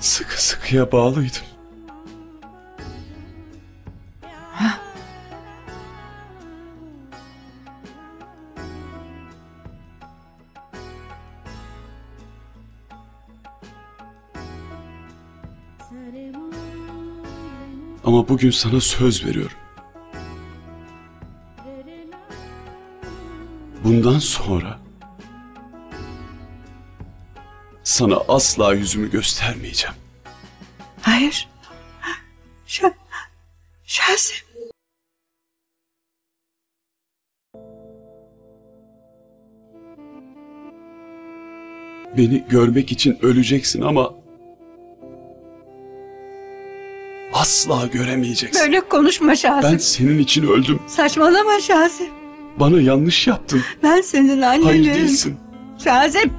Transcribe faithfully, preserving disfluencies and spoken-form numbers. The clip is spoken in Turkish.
Sıkı sıkıya bağlıydım. Ha? Ama bugün sana söz veriyorum. Bundan sonra sana asla yüzümü göstermeyeceğim. Hayır. Şa- Şahsip. Beni görmek için öleceksin ama asla göremeyeceksin. Böyle konuşma Şahsip. Ben senin için öldüm. Saçmalama Şahsip. Bana yanlış yaptın. Ben senin annenim. Hayır değilsin. Şahsip.